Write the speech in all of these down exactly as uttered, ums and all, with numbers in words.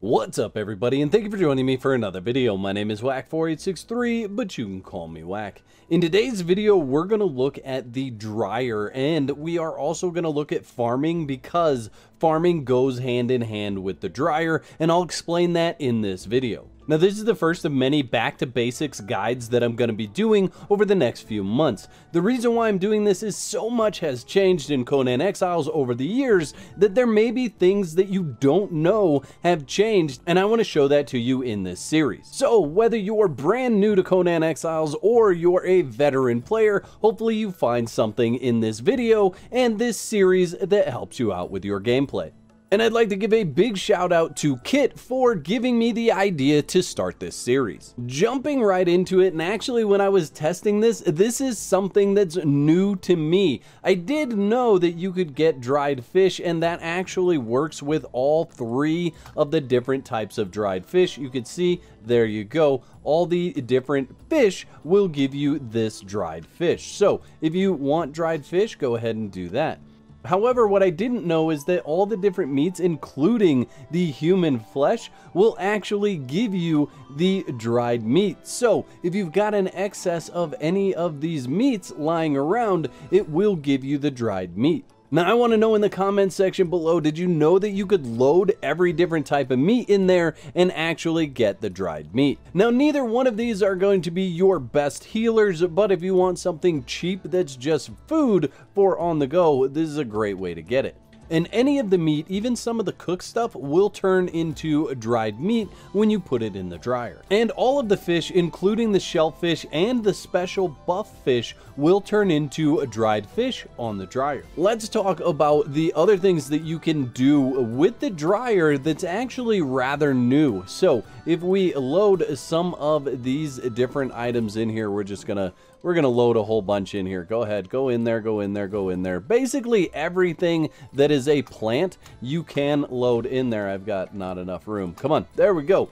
What's up, everybody, and thank you for joining me for another video. My name is whack four eight six three, but you can call me Whack. In today's video, we're going to look at the dryer, and we are also going to look at farming because farming goes hand in hand with the dryer, and I'll explain that in this video. Now, this is the first of many back to basics guides that I'm going to be doing over the next few months. The reason why I'm doing this is so much has changed in Conan Exiles over the years that there may be things that you don't know have changed, and I want to show that to you in this series. So whether you're brand new to Conan Exiles or you're a veteran player, hopefully you find something in this video and this series that helps you out with your gameplay. And I'd like to give a big shout out to Kit for giving me the idea to start this series. Jumping right into it, and actually when I was testing this, this is something that's new to me. I did know that you could get dried fish, and that actually works with all three of the different types of dried fish. You can see, there you go. All the different fish will give you this dried fish. So if you want dried fish, go ahead and do that. However, what I didn't know is that all the different meats, including the human flesh, will actually give you the dried meat. So if you've got an excess of any of these meats lying around, it will give you the dried meat. Now, I want to know in the comments section below, did you know that you could load every different type of meat in there and actually get the dried meat? Now, neither one of these are going to be your best healers, but if you want something cheap that's just food for on the go, this is a great way to get it. And any of the meat, even some of the cooked stuff, will turn into dried meat when you put it in the dryer. And all of the fish, including the shellfish and the special buff fish, will turn into dried fish on the dryer. Let's talk about the other things that you can do with the dryer that's actually rather new. So if we load some of these different items in here, we're just gonna We're going to load a whole bunch in here. Go ahead, go in there, go in there, go in there. Basically everything that is a plant, you can load in there. I've got not enough room. Come on, there we go.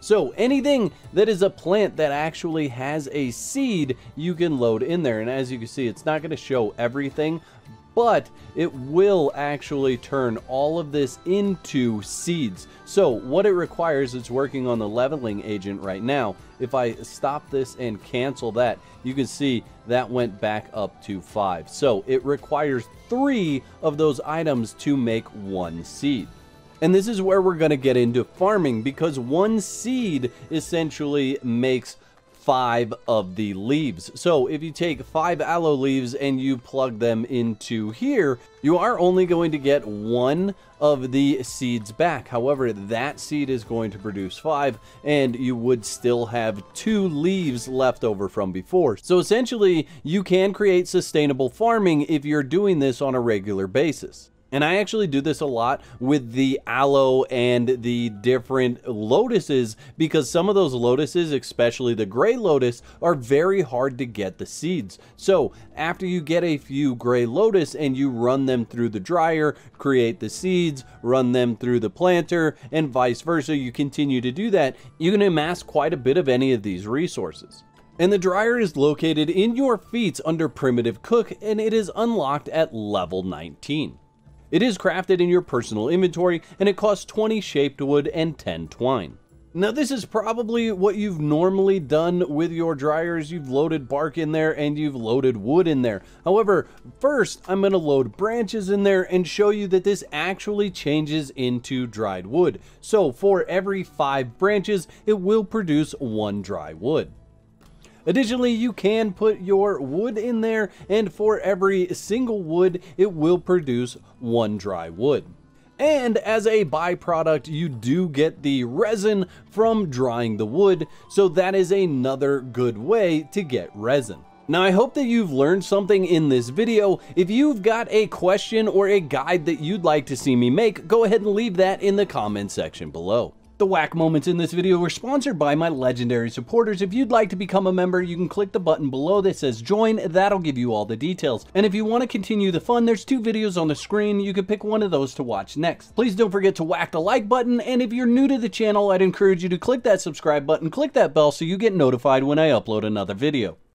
So anything that is a plant that actually has a seed, you can load in there. And as you can see, it's not going to show everything, but it will actually turn all of this into seeds. So what it requires, it's working on the leveling agent right now. If I stop this and cancel that, you can see that went back up to five. So it requires three of those items to make one seed. And this is where we're going to get into farming, because one seed essentially makes five of the leaves. So if you take five aloe leaves and you plug them into here, you are only going to get one of the seeds back. However, that seed is going to produce five, and you would still have two leaves left over from before. So essentially, you can create sustainable farming if you're doing this on a regular basis. And I actually do this a lot with the aloe and the different lotuses, because some of those lotuses, especially the gray lotus, are very hard to get the seeds. So after you get a few gray lotus and you run them through the dryer, create the seeds, run them through the planter, and vice versa, you continue to do that, you can amass quite a bit of any of these resources. And the dryer is located in your feet under Primitive Cook, and it is unlocked at level nineteen. It is crafted in your personal inventory, and it costs twenty shaped wood and ten twine. Now, this is probably what you've normally done with your dryers. You've loaded bark in there and you've loaded wood in there. However, first I'm going to load branches in there and show you that this actually changes into dried wood. So for every five branches, it will produce one dry wood. Additionally, you can put your wood in there, and for every single wood, it will produce one dry wood. And as a byproduct, you do get the resin from drying the wood, so that is another good way to get resin. Now, I hope that you've learned something in this video. If you've got a question or a guide that you'd like to see me make, go ahead and leave that in the comment section below. The Whack moments in this video were sponsored by my legendary supporters. If you'd like to become a member, you can click the button below that says join. That'll give you all the details. And if you want to continue the fun, there's two videos on the screen. You can pick one of those to watch next. Please don't forget to whack the like button. And if you're new to the channel, I'd encourage you to click that subscribe button, click that bell so you get notified when I upload another video.